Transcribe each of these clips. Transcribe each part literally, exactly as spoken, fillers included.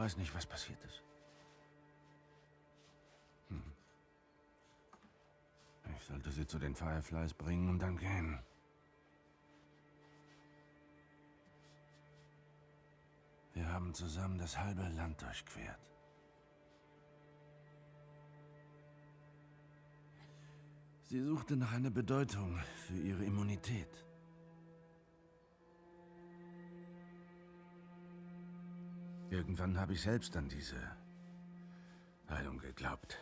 Weiß nicht, was passiert ist. Hm. Ich sollte sie zu den Fireflies bringen und dann gehen. Wir haben zusammen das halbe Land durchquert. Sie suchte nach einer Bedeutung für ihre Immunität. Irgendwann habe ich selbst an diese Heilung geglaubt.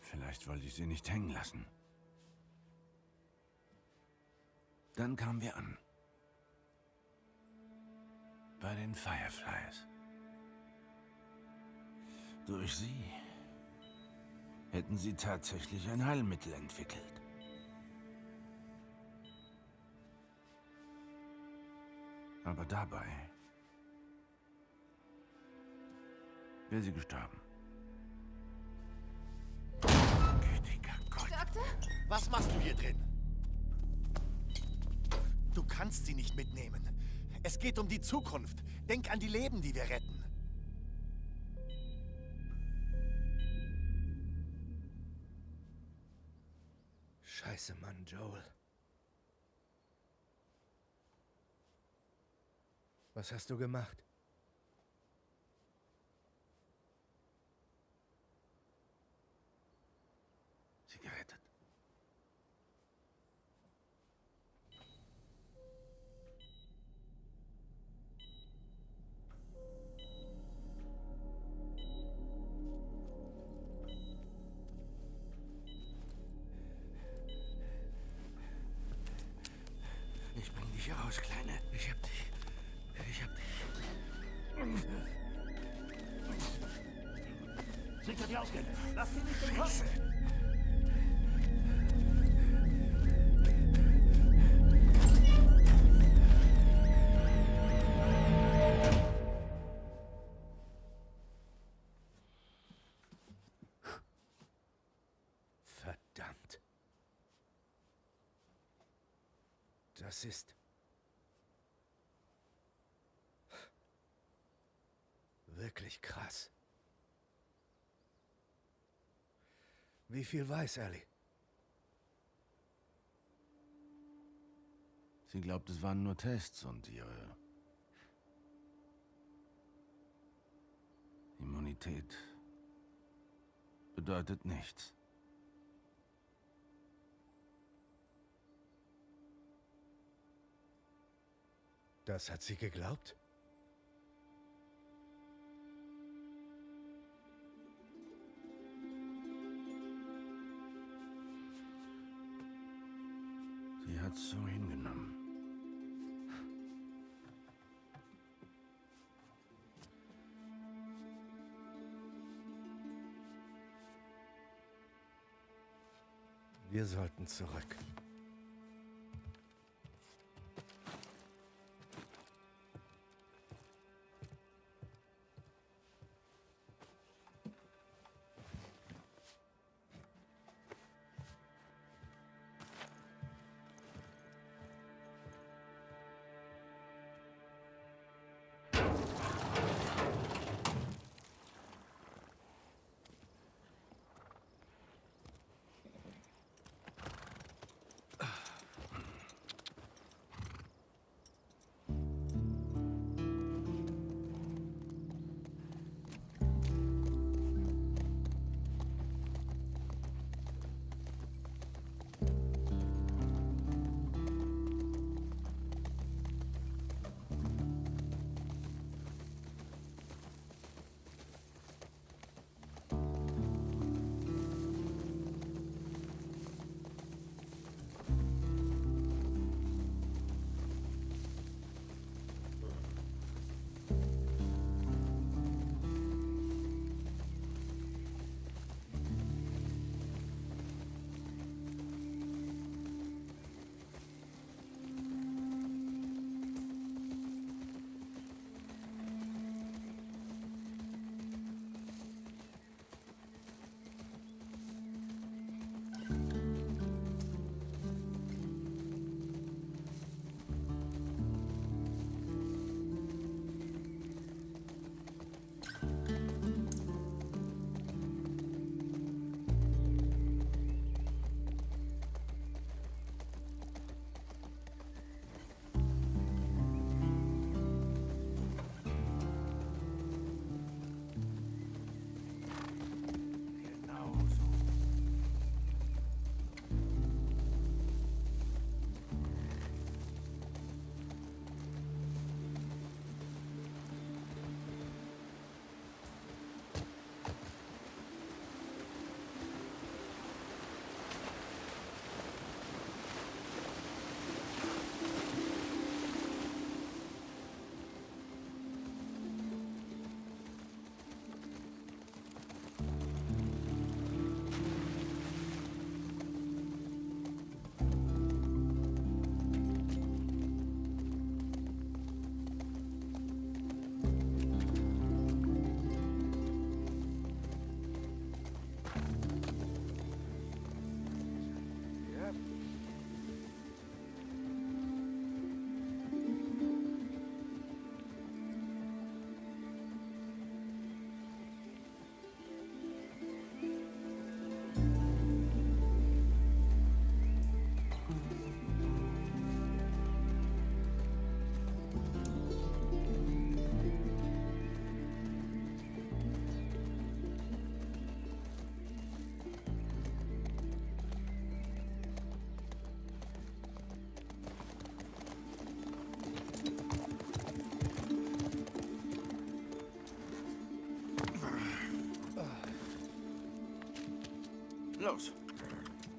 Vielleicht wollte ich sie nicht hängen lassen. Dann kamen wir an. Bei den Fireflies. Durch sie hätten sie tatsächlich ein Heilmittel entwickelt. Aber dabei wäre sie gestorben. Gütiger Gott. Doktor? Was machst du hier drin? Du kannst sie nicht mitnehmen. Es geht um die Zukunft. Denk an die Leben, die wir retten. Scheiße, Mann, Joel. Was hast du gemacht? Sie gerettet. Ich bring dich hier raus, Kleine. Ich hab dich. Ich hab dich. Sicher die Ausgänge. Lass sie nicht im Kopf. Verdammt. Das ist... wirklich krass. Wie viel weiß Ellie? Sie glaubt, es waren nur Tests und ihre Immunität bedeutet nichts. Das hat sie geglaubt? Sie hat es so hingenommen. Wir sollten zurück.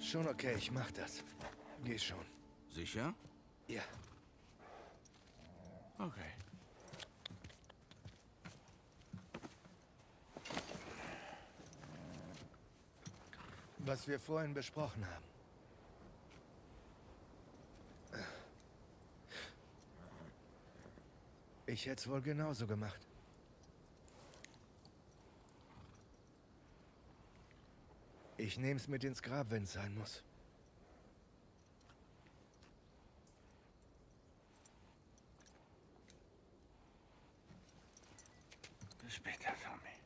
Schon okay, ich mach das. Geh schon. Sicher? Ja. Okay. Was wir vorhin besprochen haben. Ich hätte es wohl genauso gemacht. Ich nehme es mit ins Grab, wenn es sein muss. Bis später, Tommy.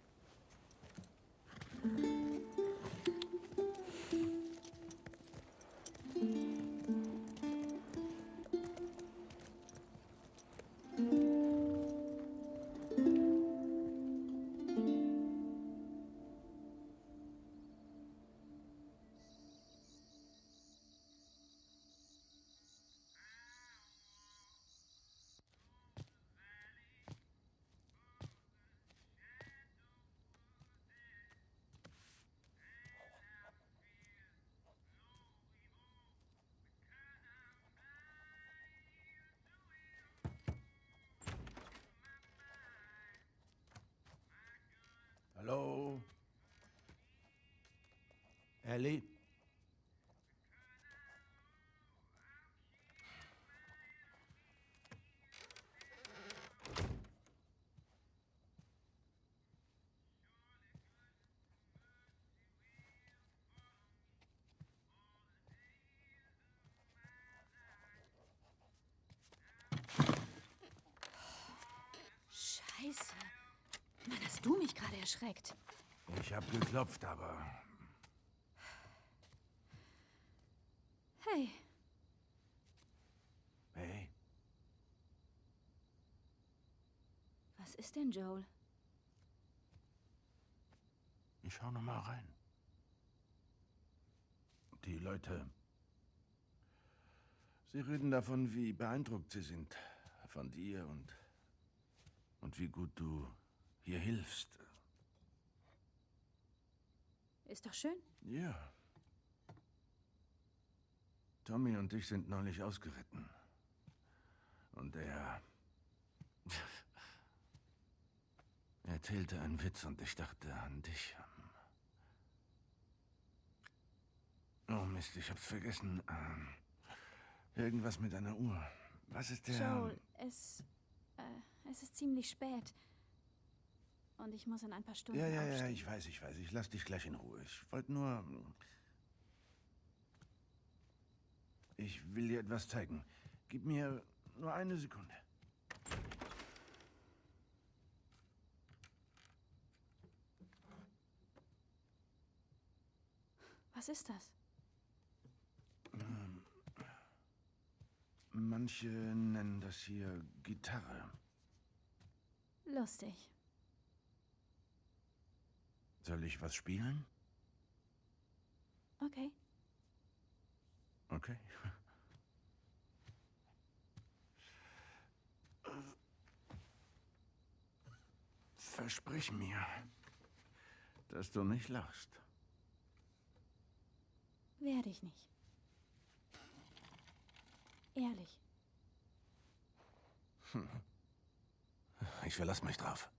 Hallo? Ellie? Scheiße. Mann, hast du mich gerade erschreckt. Ich hab geklopft, aber... Hey. Hey? Was ist denn, Joel? Ich schau noch mal rein. Die Leute... Sie reden davon, wie beeindruckt sie sind. Von dir und... Und wie gut du... hier hilfst. Ist doch schön. Ja. Tommy und ich sind neulich ausgeritten. Und er... er erzählte einen Witz und ich dachte an dich. Oh Mist, ich hab's vergessen. Ähm, irgendwas mit einer Uhr. Was ist der... Joel, es... Äh, es ist ziemlich spät. Und ich muss in ein paar Stunden Ja, ja, aufstehen. Ja, ich weiß, ich weiß. Ich lass dich gleich in Ruhe. Ich wollte nur... Ich will dir etwas zeigen. Gib mir nur eine Sekunde. Was ist das? Manche nennen das hier Gitarre. Lustig. Soll ich was spielen? Okay. Okay. Versprich mir, dass du nicht lachst. Werde ich nicht. Ehrlich. Hm. Ich verlasse mich drauf.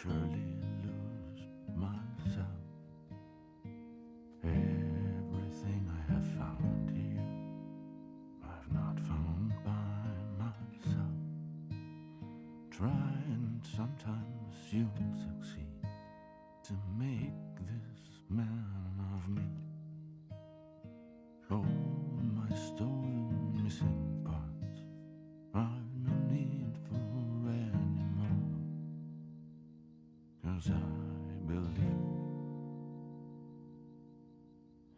Surely lose myself. Everything I have found here, I've not found by myself. Try and sometimes you'll succeed to make this man of me. All my stolen missing parts, I've no need for as I believe,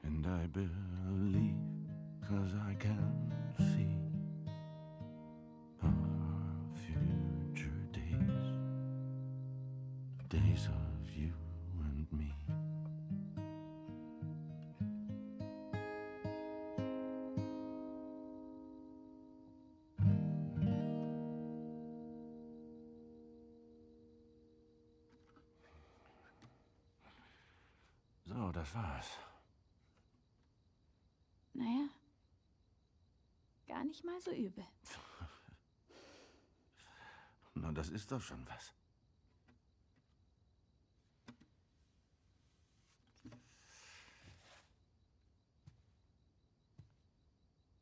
and I believe 'cause I can see our future days, days of you and me. So, das war's. Naja, gar nicht mal so übel. Na, das ist doch schon was.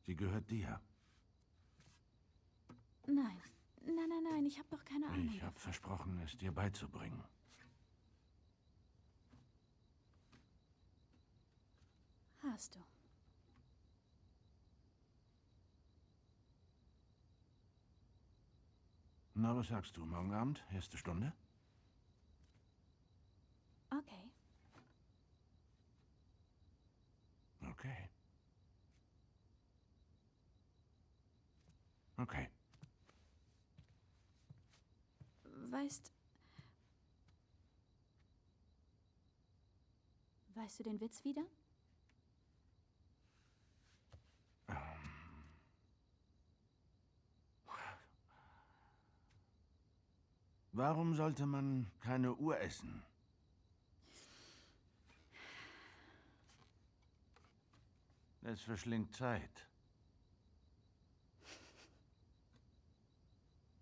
Sie gehört dir. Nein, nein, nein, nein, ich habe doch keine Ahnung. Ich habe versprochen, es dir beizubringen. Hast du. Na, was sagst du? Morgen Abend? Erste Stunde? Okay. Okay. Okay. Weißt... Weißt du den Witz wieder? Warum sollte man keine Uhr essen? Es verschlingt Zeit.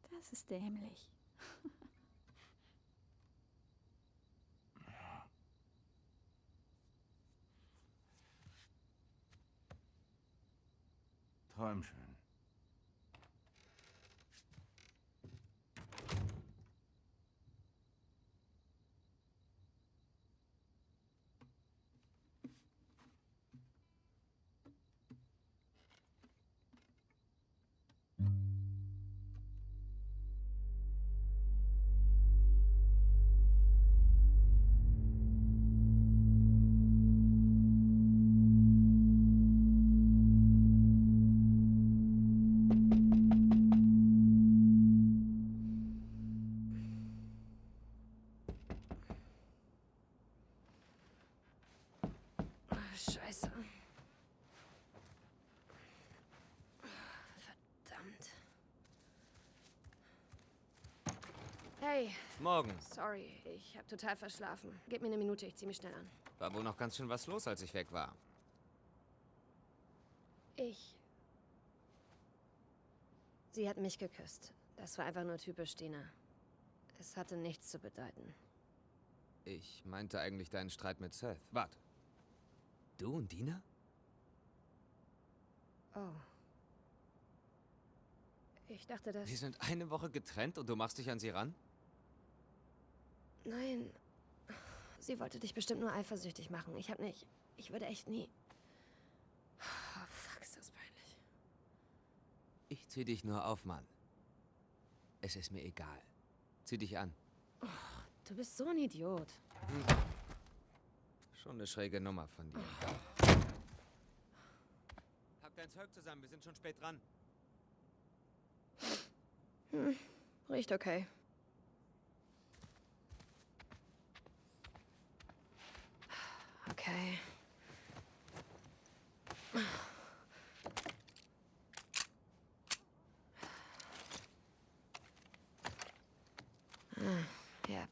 Das ist dämlich. Träum schön. Scheiße. Verdammt. Hey. Morgen. Sorry, ich hab total verschlafen. Gib mir eine Minute, ich zieh mich schnell an. War wohl noch ganz schön was los, als ich weg war. Ich... Sie hat mich geküsst. Das war einfach nur typisch Dina. Es hatte nichts zu bedeuten. Ich meinte eigentlich deinen Streit mit Seth. Warte. Du und Dina? Oh. Ich dachte, dass... Wir sind eine Woche getrennt und du machst dich an sie ran? Nein. Sie wollte dich bestimmt nur eifersüchtig machen. Ich hab nicht... Ich würde echt nie... Oh, fuck, ist das peinlich. Ich zieh dich nur auf, Mann. Es ist mir egal. Zieh dich an. Oh, du bist so ein Idiot. Hm. Schon eine schräge Nummer von dir. Hab dein Zeug zusammen, wir sind schon spät dran. Hm, riecht okay. Okay. Ah, ja.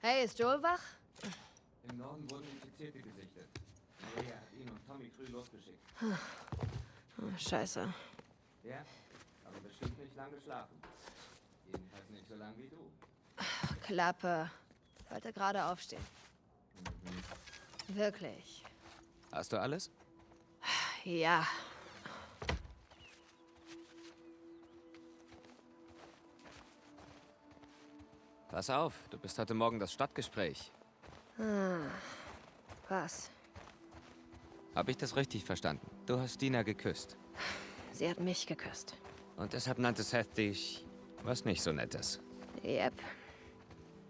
Hey, ist Joel wach? Im Norden wurden Infizierte gesichtet. Maria hat ihn und Tommy früh losgeschickt. Oh, scheiße. Ja, aber bestimmt nicht lange geschlafen. Jedenfalls nicht so lang wie du. Ach, Klappe. Ich wollte gerade aufstehen. Mhm. Wirklich. Hast du alles? Ja. Pass auf, du bist heute Morgen das Stadtgespräch. Ah, was? Habe ich das richtig verstanden? Du hast Dina geküsst. Sie hat mich geküsst. Und deshalb nannte Seth dich was nicht so Nettes. Yep.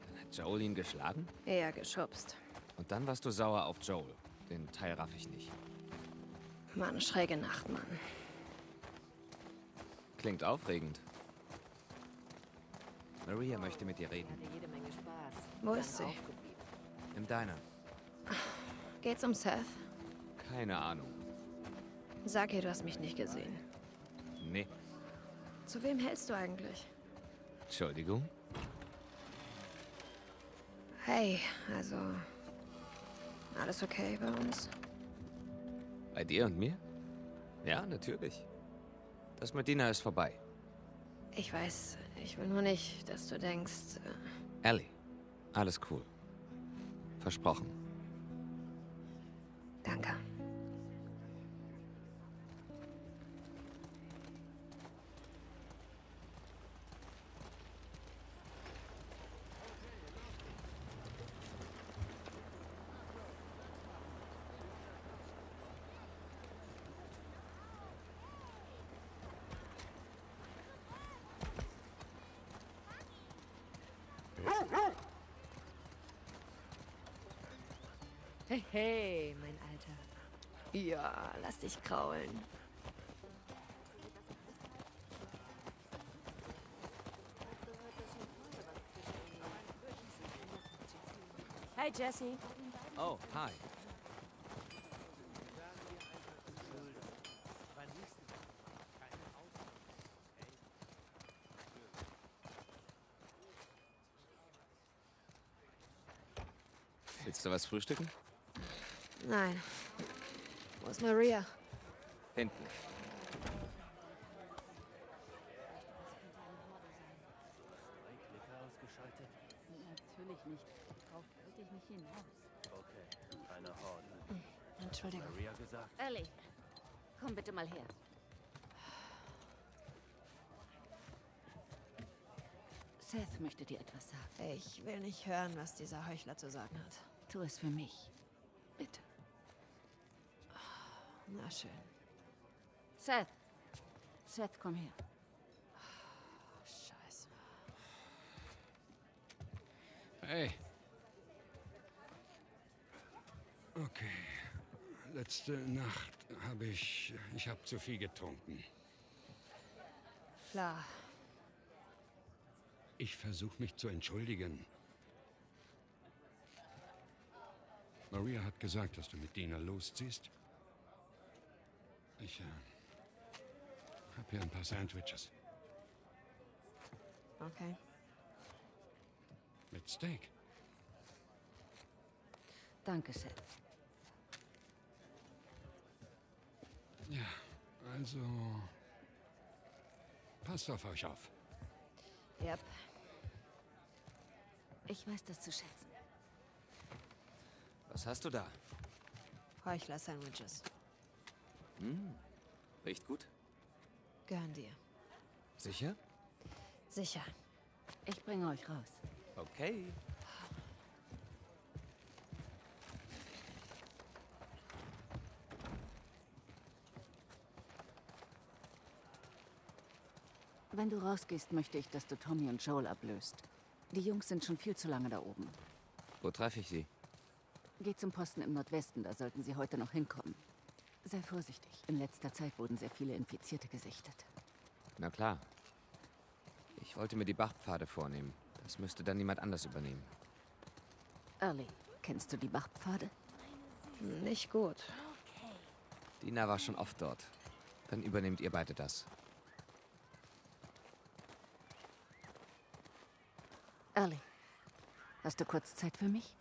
Dann hat Joel ihn geschlagen? Ja, geschubst. Und dann warst du sauer auf Joel. Den Teil raff ich nicht. Mann, schräge Nacht, Mann. Klingt aufregend. Maria möchte mit dir reden. Wo ist sie? Im Diner. Geht's um Seth? Keine Ahnung. Sag ihr, du hast mich nicht gesehen. Nee. Zu wem hältst du eigentlich? Entschuldigung? Hey, also... Alles okay bei uns? Bei dir und mir? Ja, natürlich. Das mit Dina ist vorbei. Ich weiß, ich will nur nicht, dass du denkst... Äh Ellie, alles cool. Versprochen. Danke. Hey, hey, mein Alter. Ja, lass dich kraulen. Hi, Jessie. Oh, hi. Willst du was frühstücken? Nein. Wo ist Maria? Hinten. Natürlich nicht. Darauf wollte ich nicht hinaus. Okay, keine Horde. Entschuldigung. Maria gesagt. Ellie, komm bitte mal her. Seth möchte dir etwas sagen. Ich will nicht hören, was dieser Heuchler zu sagen hat. Tu es für mich. Bitte. Na schön. Seth. Seth, komm her. Oh, Scheiße. Hey. Okay. Letzte Nacht habe ich... Ich habe zu viel getrunken. Klar. Ich versuche mich zu entschuldigen. Maria hat gesagt, dass du mit Dina losziehst. Ich äh, habe hier ein paar Sandwiches. Okay. Mit Steak. Danke, Seth. Ja, also... Passt auf euch auf. Yep. Ich weiß das zu schätzen. Was hast du da? Heuchler-Sandwiches. Hm, riecht gut. Gehören dir. Sicher? Sicher. Ich bringe euch raus. Okay. Wenn du rausgehst, möchte ich, dass du Tommy und Joel ablöst. Die Jungs sind schon viel zu lange da oben. Wo treffe ich sie? Geh zum Posten im Nordwesten, da sollten sie heute noch hinkommen. Sei vorsichtig. In letzter Zeit wurden sehr viele Infizierte gesichtet. Na klar. Ich wollte mir die Bachpfade vornehmen. Das müsste dann jemand anders übernehmen. Early, kennst du die Bachpfade? Nicht gut. Okay. Dina war schon oft dort. Dann übernehmt ihr beide das. Early, hast du kurz Zeit für mich?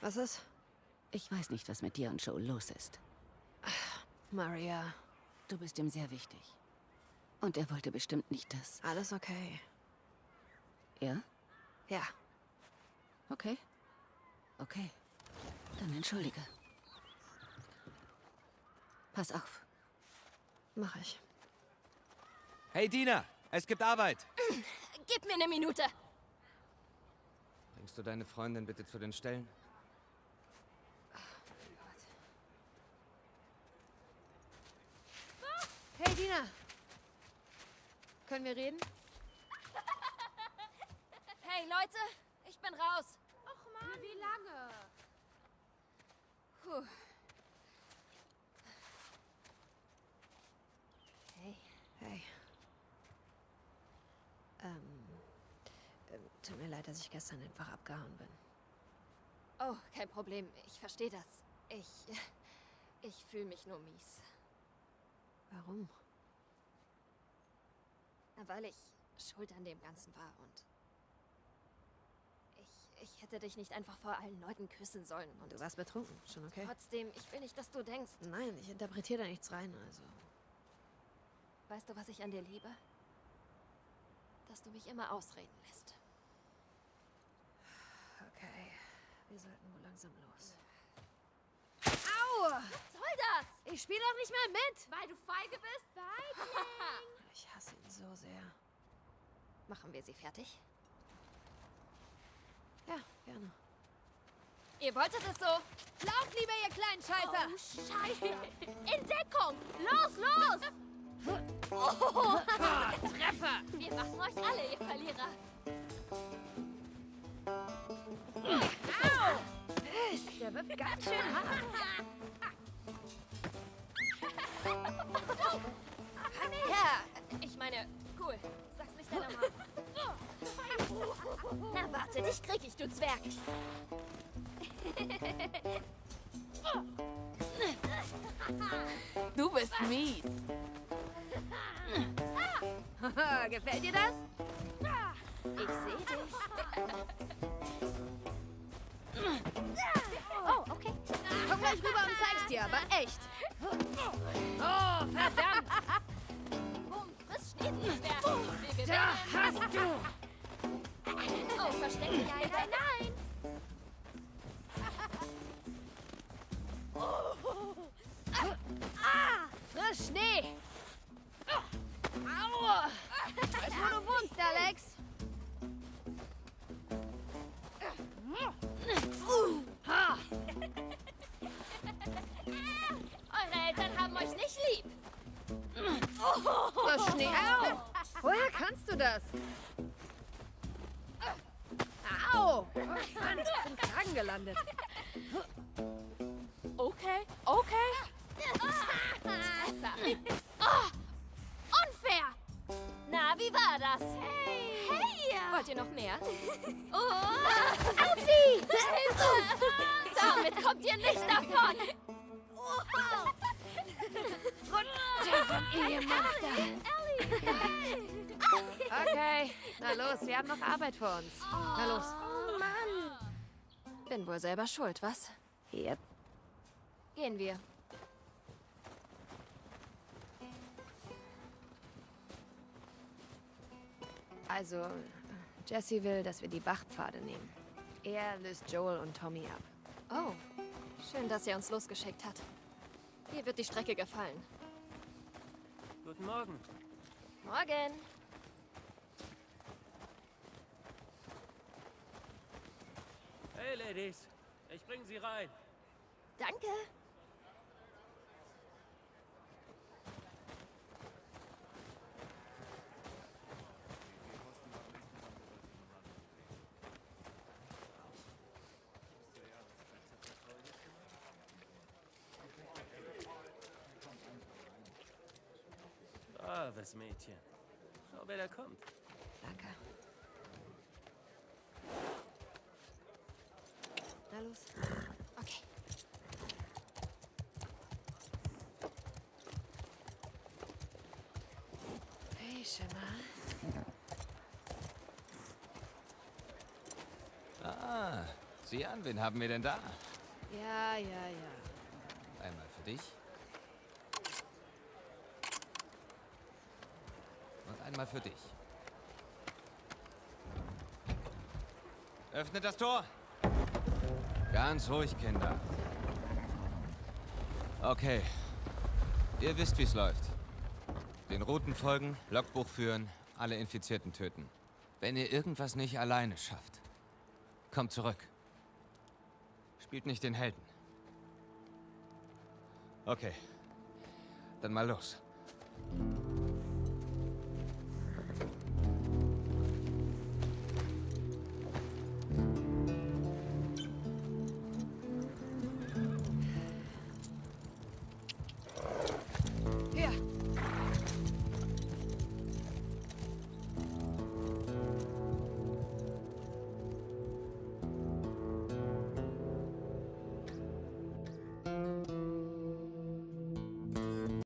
Was ist? Ich weiß nicht, was mit dir und Joel los ist. Ach, Maria. Du bist ihm sehr wichtig. Und er wollte bestimmt nicht das. Alles okay. Ja? Ja. Okay. Okay. Dann entschuldige. Pass auf. Mach ich. Hey, Dina! Es gibt Arbeit. Gib mir eine Minute. Bringst du deine Freundin bitte zu den Stellen? Hey, Dina. Können wir reden? Hey, Leute. Ich bin raus. Och Mann, wie lange? Puh. Hey. Hey. Ähm, tut mir leid, dass ich gestern einfach abgehauen bin. Oh, kein Problem. Ich verstehe das. Ich... Ich fühle mich nur mies. Warum? Na, weil ich schuld an dem Ganzen war und... Ich, ich hätte dich nicht einfach vor allen Leuten küssen sollen und... Du warst betrunken, schon okay? Trotzdem, ich will nicht, dass du denkst. Nein, ich interpretiere da nichts rein, also... Weißt du, was ich an dir liebe? Dass du mich immer ausreden lässt. Okay, wir sollten wohl langsam los. Au! Was soll das? Ich spiele doch nicht mehr mit! Weil du feige bist? Feigling! Ich hasse ihn so sehr. Machen wir sie fertig? Ja, gerne. Ihr wolltet es so. Lauft lieber, ihr kleinen Scheißer! Oh, Scheiße! In Deckung! Los, los! Oh, Treffer! Wir machen euch alle, ihr Verlierer! Au! Der wird ganz schön hart! Ja, ich meine, cool. Sag's nicht deiner Mama. Na warte, dich krieg ich, du Zwerg! Du bist mies! Gefällt dir das? Ich sehe dich. Oh, okay. Komm gleich rüber und zeig's dir, aber echt. Oh, verdammt! Boom, Chris steht nicht mehr. Da hast du! Oh, versteck dich. Nein, nein, nein! Ah! Frisch Schnee! Aua! Weißt du, wo du wohnst, Alex? Uh. Ha. Eure Eltern haben euch nicht lieb. Oh. Das Schnee. Au. Woher kannst du das? Au! Oh Mann, ich bin im Kragen gelandet. Okay, okay. Oh. Unfair! Na, wie war das? Hey! Hey! Wollt ihr noch mehr? Oh! Auzi! Hilfe! Damit kommt ihr nicht davon! Runter von ihr, Monster! Okay, na los, wir haben noch Arbeit vor uns. Na los. Oh Mann! Bin wohl selber schuld, was? Yep. Gehen wir. Also, Jesse will, dass wir die Bachpfade nehmen. Er löst Joel und Tommy ab. Oh, schön, dass er uns losgeschickt hat. Hier wird die Strecke gefallen. Guten Morgen. Morgen. Hey, Ladies. Ich bringe Sie rein. Danke. Das Mädchen. Schau, wer da kommt. Danke. Na los. Okay. Hey, Schimmer. Ah, sieh an, wen haben wir denn da? Ja, ja, ja. Einmal für dich. Einmal für dich. Öffnet das Tor. Ganz ruhig, Kinder. Okay. Ihr wisst, wie es läuft. Den Routen folgen, Logbuch führen, alle Infizierten töten. Wenn ihr irgendwas nicht alleine schafft, kommt zurück. Spielt nicht den Helden. Okay, dann mal los.